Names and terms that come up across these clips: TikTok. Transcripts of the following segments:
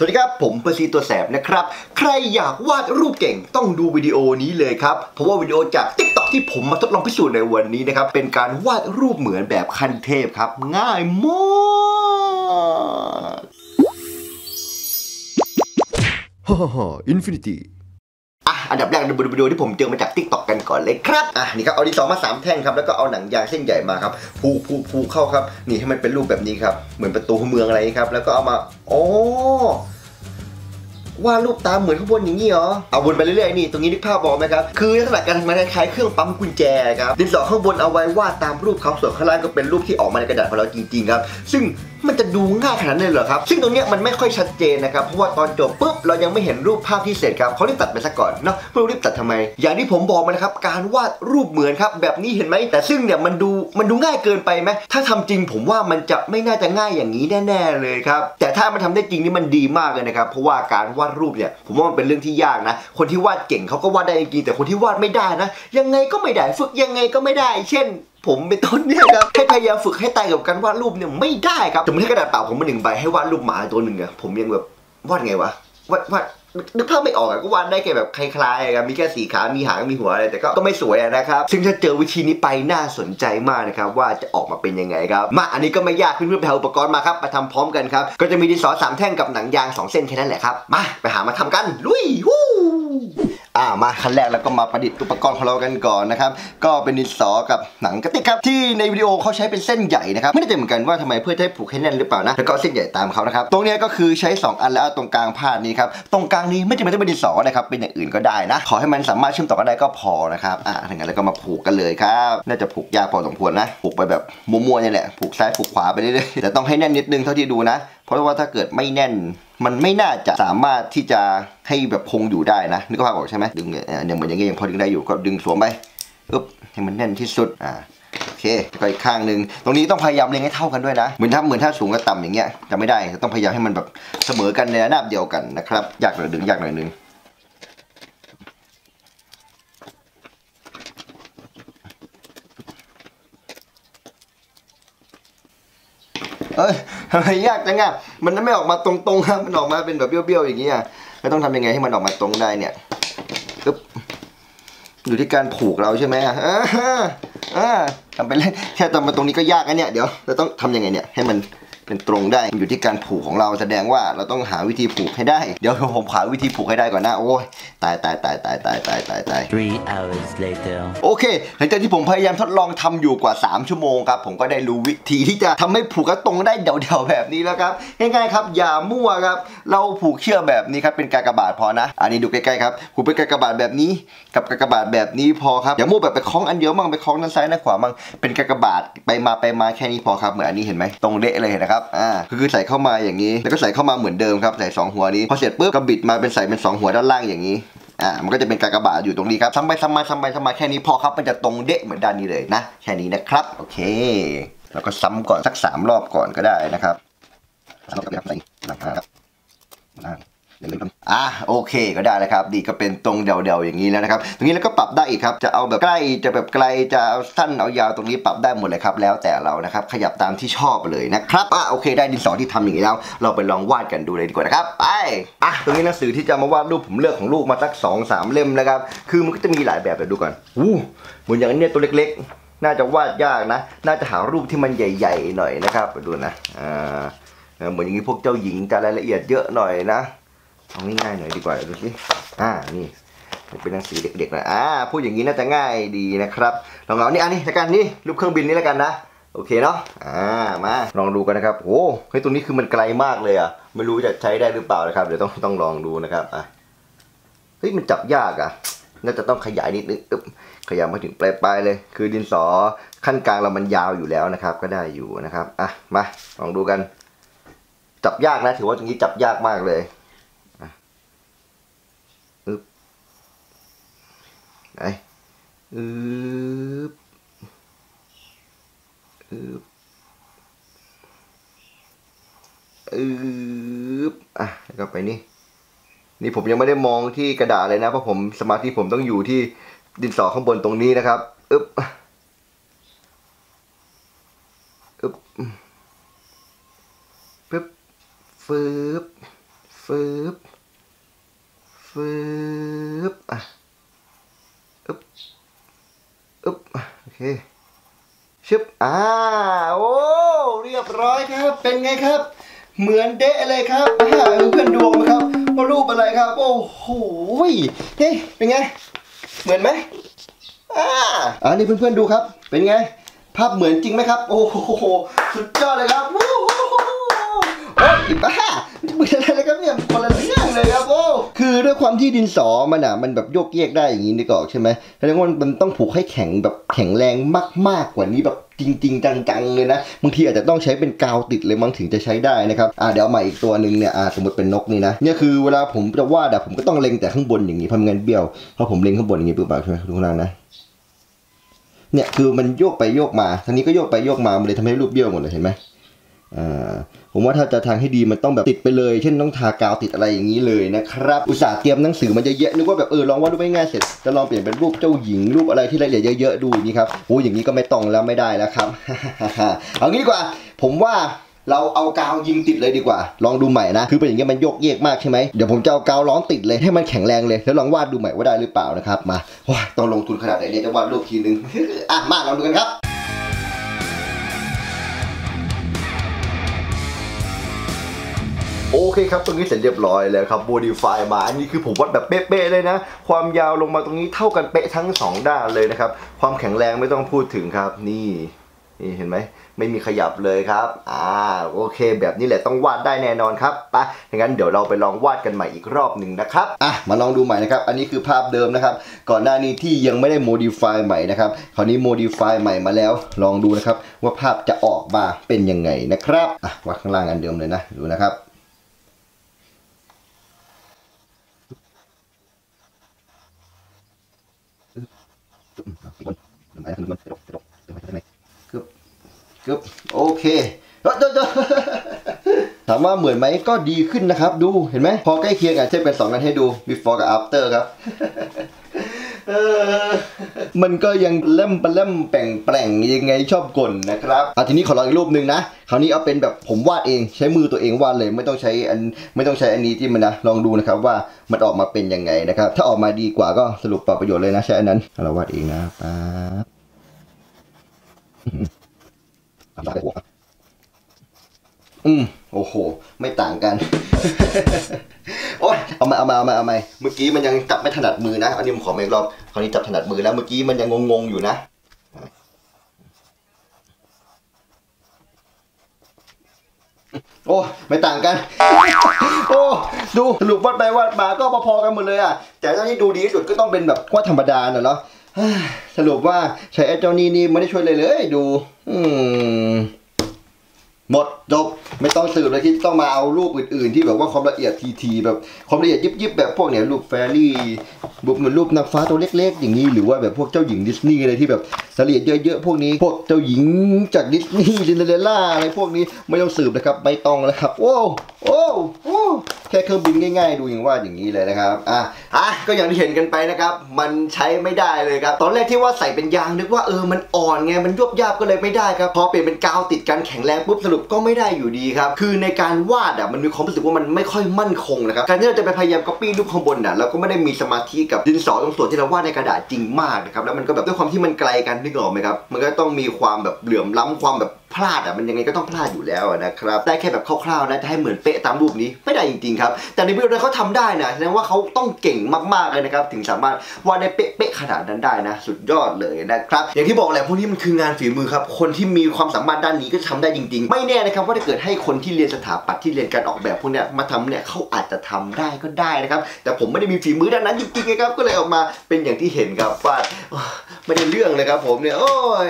สวัสดีครับผมประซีตัวแสบนะครับใครอยากวาดรูปเก่งต้องดูวิดีโอนี้เลยครับเพราะว่าวิดีโอจาก TikTok ที่ผมมาทดลองพิสูจน์ในวันนี้นะครับเป็นการวาดรูปเหมือนแบบขั้นเทพครับง่ายมากฮ่าอินฟินิตี้อันดับแรกดูวิดีโอที่ผมเจอมาจาก TikTok กันก่อนเลยครับนี่ครับเอาดินสอมา3แท่งครับแล้วก็เอาหนังยางเส้นใหญ่มาครับผูกเข้าครับนี่ให้มันเป็นรูปแบบนี้ครับเหมือนประตูเมืองอะไรครับแล้วก็เอามาอ๋อวาดรูปตามเหมือนข้างบนอย่างนี้เหรอเอาวนไปเรื่อยๆนี่ตรงนี้นึกภาพบอกไหมครับคือลักษณะการทำงานคล้ายๆเครื่องปั๊มกุญแจครับดินสอข้างบนเอาไว้วาดตามรูปเขาส่วนข้างล่างก็เป็นรูปที่ออกมาในกระดาษของเราจริงๆครับซึ่งมันจะดูง่ายขนาดนั้นเลยเหรอครับซึ่งตรงนี้มันไม่ค่อยชัดเจนนะครับเพราะว่าตอนจบปุ๊บเรายังไม่เห็นรูปภาพที่เสร็จครับเขารีบตัดไปซะก่อนเนาะไม่รีบตัดทำไมอย่างที่ผมบอกมานะครับการวาดรูปเหมือนครับแบบนี้เห็นไหมแต่ซึ่งเนี่ยมันดูง่ายเกินไปไหมถ้าทำจริงผมว่ามันจะไม่น่าจะง่ายอย่างนี้แน่ๆเลยครับแต่ถ้ามันทำได้จริงนี่มันดีมากเลยนะครับเพราะว่าการวาดรูปเนี่ยผมว่ามันเป็นเรื่องที่ยากนะคนที่วาดเก่งเขาก็วาดได้จริงแต่คนที่วาดไม่ได้นะยังไงก็ไม่ได้ฝึกยังไงก็ไม่ได้เช่นผมเป็นต้นเนี่ยครับให้พยายามฝึกให้ตายกับการวาดรูปเนี่ยไม่ได้ครับสมมติให้กระดาษเปล่าผมมา1 ใบให้วาดรูปหมาตัวหนึ่งอะผมยังแบบวาดไงวะวาดนึกภาพไม่ออกก็วาดได้แค่แบบคล้ายๆครับมีแค่4 ขามีหางมีหัวอะไรแต่ก็ไม่สวยนะครับซึ่งถ้าเจอวิธีนี้ไปน่าสนใจมากนะครับว่าจะออกมาเป็นยังไงครับมาอันนี้ก็ไม่ยากเพื่อนๆไปหาอุปกรณ์มาครับไปทำพร้อมกันครับก็จะมีดินสอ3แท่งกับหนังยาง2 เส้นแค่นั้นแหละครับมาไปหามาทำกันลุยฮู้มาขั้นแรกแล้วก็มาประดิษฐ์อุปกรณ์ของเรากันก่อนนะครับก็เป็นดินสอกับหนังกระติกครับที่ในวิดีโอเขาใช้เป็นเส้นใหญ่นะครับไม่แน่ใจเหมือนกันว่าทำไมเพื่อให้ผูกให้แน่นหรือเปล่านะแล้วก็เส้นใหญ่ตามเขานะครับตรงนี้ก็คือใช้2 อันแล้วตรงกลางพาดนี้ครับตรงกลางนี้ไม่จำเป็นต้องเป็นดินสอนะครับเป็นอย่างอื่นก็ได้นะขอให้มันสามารถเชื่อมต่อกันได้ก็พอนะครับถ้างั้นแล้วก็มาผูกกันเลยครับน่าจะผูกยากพอสมควรนะผูกไปแบบมัวๆนี่แหละผูกซ้ายผูกขวาไปเรื่อยๆแต่ต้องให้แน่นนิดนึงเท่าที่ดูนะเพราะว่าถ้าเกิดไม่แน่นมันไม่น่าจะสามารถที่จะให้แบบคงอยู่ได้นะนึกภาพออกใช่ไหมดึงอย่างเหมือนอย่างเงี้ยยังพอดึงได้อยู่ก็ดึงสวมไปปึ๊บให้มันแน่นที่สุดโอเคแล้วก็อีกข้างหนึ่งตรงนี้ต้องพยายามเล็งให้เท่ากันด้วยนะเหมือนถ้าสูงกับต่ำอย่างเงี้ยจะไม่ได้ต้องพยายามให้มันแบบเสมอกันในระนาบเดียวกันนะครับยากหน่อยดึงยากหน่อยนึงยากจังอะมันไม่ออกมาตรงๆครับมันออกมาเป็นแบบเบี้ยวๆอย่างนี้อะแล้วต้องทำยังไงให้มันออกมาตรงได้เนี่ยปึ๊บอยู่ที่การผูกเราใช่ไหมทำไปเล่นแค่ตอนมาตรงนี้ก็ยากนะเนี่ยเดี๋ยวเราต้องทำยังไงเนี่ยให้มันเป็นตรงได้อยู่ที่การผูกของเราแสดงว่าเราต้องหาวิธีผูกให้ได้เดี๋ยวผมหาวิธีผูกให้ได้ก่อนนะโอ้ยตาย 3 hours later โอเคหลังจากที่ผมพยายามทดลองทำอยู่กว่า3 ชั่วโมงครับผมก็ได้รู้วิธีที่จะทำให้ผูกตรงได้เดี่ยวๆแบบนี้แล้วครับง่ายๆครับอย่ามั่วครับเราผูกเชือกแบบนี้ครับเป็นกากบาทพอนะอันนี้ดูใกล้ๆครับผูกเป็นกากบาทแบบนี้กับกากบาทแบบนี้พอครับอย่ามั่วแบบไปคล้องอันเดียวมั่งไปคล้องด้านซ้ายด้านขวามั่งเป็นกากบาทไปมาแค่นี้พอครับเหมือนอันนี้เห็นไหมตรงเดะเลยนะครับคือใส่เข้ามาอย่างนี้แล้วก็ใส่เข้ามาเหมือนเดิมครับใส่2 หัวนี้พอเสร็จปุ๊บก็บิดมาเป็นใส่เป็น2 หัวด้านล่างอย่างนี้มันก็จะเป็นกากบาทอยู่ตรงนี้ครับซ้ำไปแค่นี้พอครับมันจะตรงเดะเหมือนด้านนี้เลยนะแค่นี้นะครับโอเคแล้วก็ซ้ำก่อนสัก3 รอบก่อนก็ได้นะครับโอเคก็ได้นะครับดีก็เป็นตรงเดาๆอย่างนี้แล้วนะครับตรงนี้แล้วก็ปรับได้อีกครับจะเอาแบบใกล้จะแบบไกลจะเอาสั้นเอายาวตรงนี้ปรับได้หมดเลยครับแล้วแต่เรานะครับขยับตามที่ชอบเลยนะครับโอเคได้ดินสอที่ทำอย่างนี้แล้วเราไปลองวาดกันดูเลยดีกว่านะครับไปตรงนี้หนังสือที่จะมาวาดรูปผมเลือกของลูกมาสัก2-3 เล่มนะครับคือมันก็จะมีหลายแบบเดี๋ยวดูก่อนเหมือนอย่างนี้ตัวเล็กๆน่าจะวาดยากนะน่าจะหารูปที่มันใหญ่ๆหน่อยนะครับดูนะเหมือนอย่างนี้พวกเจ้าหญิงจะรายละเอียดเยอะหน่อยนะเอาง่ายๆหน่อยดีกว่าดูสินี่เป็นหนังสือเด็กๆนะพูดอย่างนี้น่าจะง่ายดีนะครับลองเอานี่อันนี้ละกันนี่รูปเครื่องบินนี่ละกันนะโอเคเนาะมาลองดูกันนะครับโอ้เฮ้ยตรงนี้คือมันไกลมากเลยอ่ะไม่รู้จะใช้ได้หรือเปล่านะครับเดี๋ยวต้องลองดูนะครับเฮ้ยมันจับยากอ่ะน่าจะต้องขยายนิดนึงขยายมาถึงปลายๆเลยคือดินสอขั้นกลางเรามันยาวอยู่แล้วนะครับก็ได้อยู่นะครับมาลองดูกันจับยากนะถือว่าตรงนี้จับยากมากเลยแล้วก็ไปนี่ผมยังไม่ได้มองที่กระดาษเลยนะเพราะผมสมาธิผมต้องอยู่ที่ดินสอข้างบนตรงนี้นะครับปึ๊บ ฟืบฟืบอ่ะอึ๊บอึ๊บโอเคชึบโอ้เรียบร้อยครับเป็นไงครับเหมือนเดะเลยครับเพื่อนดวงนะครับว่ารูปอะไรครับโอ้โหเฮ้ยเป็นไงเหมือนไหมอันนี้เพื่อนๆดูครับเป็นไงภาพเหมือนจริงไหมครับโอ้โหสุดยอดเลยครับโอ้โหโอ้ยบ้าเหมือนอะไรเลยครับเนี่ยคนละเรื่องเลยครับโอ้คือด้วยความที่ดินสอมันอ่ะมันแบบโยกเยกได้อย่างนี้นี่ก็ใช่ไหมแล้วมันต้องผูกให้แข็งแบบแข็งแรงมากๆกว่านี้แบบจริงๆจังๆเลยนะบางทีอาจจะต้องใช้เป็นกาวติดเลยมั้งถึงจะใช้ได้นะครับเดี๋ยวใหม่อีกตัวหนึ่งเนี่ยสมมติเป็นนกนี่นะเนี่ยคือเวลาผมจะวาดผมก็ต้องเล็งแต่ข้างบนอย่างนี้เพราะงั้นเบี้ยวเพราะผมเล็งข้างบนอย่างนี้ปุ๊บใช่ไหมทุกคนนะเนี่ยคือมันโยกไปโยกมาทีนี้ก็โยกไปโยกมามันเลยทำให้รูปเบี้ยวหมดเลยเห็นไหมผมว่าถ้าจะทางให้ดีมันต้องแบบติดไปเลยเช่นต้องทากาวติดอะไรอย่างนี้เลยนะครับอุตส่าห์เตรียมหนังสือมันจะเยอะนึกว่าแบบลองวาดรูปง่ายๆเสร็จจะลองเปลี่ยนเป็นรูปเจ้าหญิงรูปอะไรที่ละเอียดเยอะๆดูนี่ครับโอ้อย่างนี้ก็ไม่ต้องแล้วไม่ได้แล้วครับ เอางี้ดีกว่าผมว่าเราเอากาวยิงติดเลยดีกว่าลองดูใหม่นะคือเป็นอย่างเงี้ยมันโยกเยกมากใช่ไหมเดี๋ยวผมจะเอากาวล้อมติดเลยให้มันแข็งแรงเลยแล้วลองวาดดูใหม่ว่าได้หรือเปล่านะครับมาว้าต้องลงทุนขนาดไหนเนี่ยจะวาดรูปทีนึงมาลองดูกันครับโอเคครับตรงนี้เสร็จเรียบร้อยแล้วครับ modify มาอันนี้คือผมวัดแบบเป๊ะๆเลยนะความยาวลงมาตรงนี้เท่ากันเป๊ะทั้ง2ด้านเลยนะครับความแข็งแรงไม่ต้องพูดถึงครับนี่เห็นไหมไม่มีขยับเลยครับโอเคแบบนี้แหละต้องวาดได้แน่นอนครับไปงั้นเดี๋ยวเราไปลองวาดกันใหม่อีกรอบหนึ่งนะครับมาลองดูใหม่นะครับอันนี้คือภาพเดิมนะครับก่อนหน้านี้ที่ยังไม่ได้ modify ใหม่นะครับคราวนี้ modify ใหม่มาแล้วลองดูนะครับว่าภาพจะออกมาเป็นยังไงนะครับวาดข้างล่างอันเดิมเลยนะดูนะครับโอเคถามว่าเหมือนไหมก็ดีขึ้นนะครับดูเห็นไหมพอใกล้เคียงกันเทียบกัน2กันให้ดู before กับ after ครับมันก็ยังเล่มไปเล่มแปลงแปลงยังไงชอบกลนะครับทีนี้ขอลองอีกรูปหนึ่งนะคราวนี้เอาเป็นแบบผมวาดเองใช้มือตัวเองวาดเลยไม่ต้องใช้อันนี้ที่มันนะลองดูนะครับว่ามันออกมาเป็นยังไงนะครับถ้าออกมาดีกว่าก็สรุปประโยชน์เลยนะใช้อันนั้นเราวาดเองนะป๊าโอ้โหไม่ต่างกันโอ๊ยเอามาเมื่อกี้มันยังจับไม่ถนัดมือนะอันนี้ผมขอมาอีกรอบคราวนี้จับถนัดมือแล้วเมื่อกี้มันยังงงอยู่นะโอ้ไม่ต่างกันโอ้ดูสรุปวาดไปวาดมาก็พอๆกันหมดเลยอ่ะแต่ตอนนี้ดูดีที่สุดก็ต้องเป็นแบบวาดธรรมดาหน่อยเนาะสรุปว่าใช้ไอ้เจ้านี่นี่ไม่ได้ช่วยเลยดูหมดจบไม่ต้องสืบเลยที่ต้องมาเอารูปอื่นๆที่แบบว่าความละเอียดทีแบบความละเอียดยิบๆแบบพวกเนี้ยรูปแฟรี่บุกเหมือนรูปนางฟ้าตัวเล็กๆอย่างนี้หรือว่าแบบพวกเจ้าหญิงดิสนีย์อะไรที่แบบละเอียดเยอะๆพวกนี้พวกเจ้าหญิงจากดิสนีย์ซินเดอเรลล่าอะไรพวกนี้ไม่ต้องสืบนะครับไม่ต้องแล้วครับโอ้แค่เครื่องบินง่ายๆดูอย่างว่าอย่างนี้เลยนะครับก็อย่างที่เห็นกันไปนะครับมันใช้ไม่ได้เลยครับตอนแรกที่ว่าใส่เป็นยางนึกว่ามันอ่อนไงมันยุบยาบก็เลยไม่ได้ครับพอเปลี่ยนเป็นกาวติดกันแข็งแรงปุ๊บสรุปก็ไม่ได้อยู่ดีครับคือในการวาดมันมีความรู้สึกว่ามันไม่ค่อยมั่นคงนะครับการที่เราจะไปพยายาม copy รูปข้างบนเราก็ไม่ได้มีสมาธิกับดินสอตรงส่วนที่เราวาดในกระดาษจริงมากนะครับแล้วมันก็แบบด้วยความที่มันไกลกันนึกออกไหมครับมันก็ต้องมีความแบบเหลื่อมล้ำความแบบพลาดมันยังไงก็ต้องพลาดอยู่แล้วนะครับได้แค่แบบคร่าวๆนะจะให้เหมือนเป๊ะตามรูปนี้ไม่ได้จริงๆครับแต่ในวิดีโอนั้นเขาทำได้นะแสดงว่าเขาต้องเก่งมากๆเลยนะครับถึงสามารถวาดได้เป๊ะๆขนาดนั้นได้นะสุดยอดเลยนะครับอย่างที่บอกแหละพวกนี้มันคืองานฝีมือครับคนที่มีความสามารถด้านนี้ก็ทำได้จริงๆไม่แน่นะครับว่าถ้าเกิดให้คนที่เรียนสถาปัตย์ที่เรียนการออกแบบพวกนี้มาทำเนี่ยเขาอาจจะทำได้ก็ได้นะครับแต่ผมไม่ได้มีฝีมือด้านนั้นจริงๆนะครับก็เลยออกมาเป็นอย่างที่เห็นครับว่าไม่ได้เรื่องเลยครับผมเนี่ยโอ้ย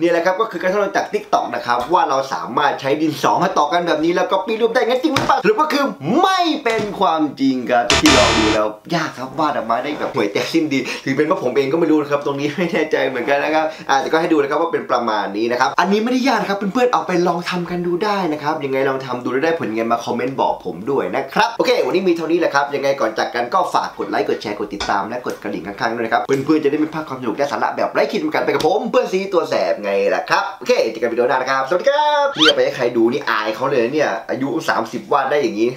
นี่แหละครับก็คือการทดลองจาก TikTok นะครับว่าเราสามารถใช้ดินสอมาต่อกันแบบนี้แล้วก็ปีรูปได้งั้นจริงหรือเปล่าหรือว่าคือไม่เป็นความจริงครับที่เราดูแล้วยากครับวาดออกมาได้แบบห่วยแตกสิ้นดีถึงเป็นว่าผมเองก็ไม่รู้นะครับตรงนี้ไม่แน่ใจเหมือนกันนะครับแต่ก็ให้ดูนะครับว่าเป็นประมาณนี้นะครับอันนี้ไม่ได้ยากครับเพื่อนๆเอาไปลองทำกันดูได้นะครับยังไงลองทำดูได้ผลยังไงมาคอมเมนต์บอกผมด้วยนะครับโอเควันนี้มีเท่านี้แหละครับยังไงก่อนจากกันก็ฝากกดไลค์กดแชร์กดติดตามและกดกระดิ่งข้างๆด้วยนะครับเพื่อนๆจะได้ไม่พลาดความสนุกและสาระแบบไร้ขีดจำกัดไปกับผมเพื่อนซีตัวแสบไงล่ะครับโอเคเจอกันวิดีโอหน้านะครับสวัสดีครับเรียกไปให้ใครดูนี่อายเขาเลยเนี่ยอายุ30วาดได้อย่างนี้